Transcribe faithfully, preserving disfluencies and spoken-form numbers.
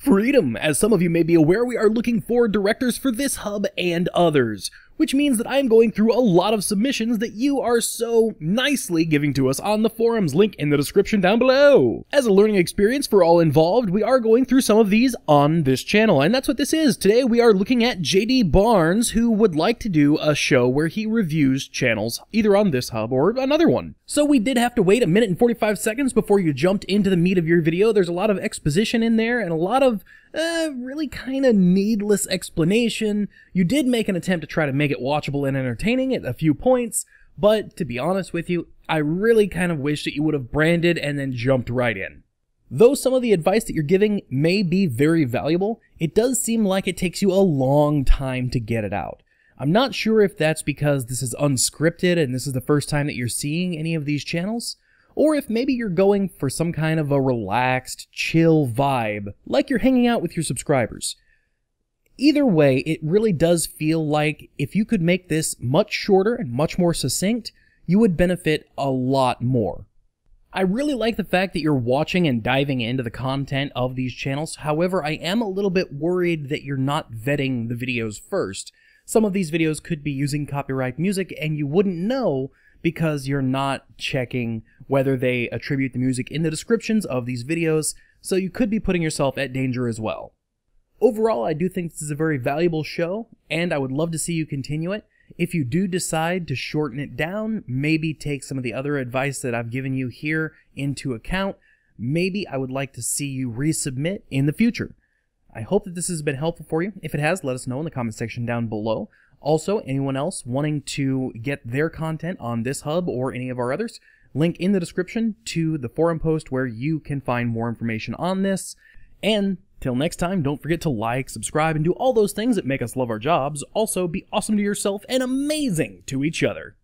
Freedom! As some of you may be aware, we are looking for directors for this hub and others, which means that I am going through a lot of submissions that you are so nicely giving to us on the forums, link in the description down below. As a learning experience for all involved, we are going through some of these on this channel, and that's what this is. Today we are looking at J D Barnes, who would like to do a show where he reviews channels, either on this hub or another one. So we did have to wait a minute and forty-five seconds before you jumped into the meat of your video. There's a lot of exposition in there and a lot of Of, uh, really kind of needless explanation. You did make an attempt to try to make it watchable and entertaining at a few points, but to be honest with you, I really kind of wish that you would have branded and then jumped right in. Though some of the advice that you're giving may be very valuable, it does seem like it takes you a long time to get it out. I'm not sure if that's because this is unscripted and this is the first time that you're seeing any of these channels, or if maybe you're going for some kind of a relaxed, chill vibe, like you're hanging out with your subscribers. Either way, it really does feel like if you could make this much shorter and much more succinct, you would benefit a lot more. I really like the fact that you're watching and diving into the content of these channels. However, I am a little bit worried that you're not vetting the videos first. Some of these videos could be using copyright music, and you wouldn't know because you're not checking whether they attribute the music in the descriptions of these videos, so you could be putting yourself at danger as well. Overall, I do think this is a very valuable show, and I would love to see you continue it. If you do decide to shorten it down, maybe take some of the other advice that I've given you here into account. Maybe I would like to see you resubmit in the future. I hope that this has been helpful for you. If it has, let us know in the comment section down below. Also, anyone else wanting to get their content on this hub or any of our others, link in the description to the forum post where you can find more information on this. And till next time, don't forget to like, subscribe, and do all those things that make us love our jobs. Also, be awesome to yourself and amazing to each other.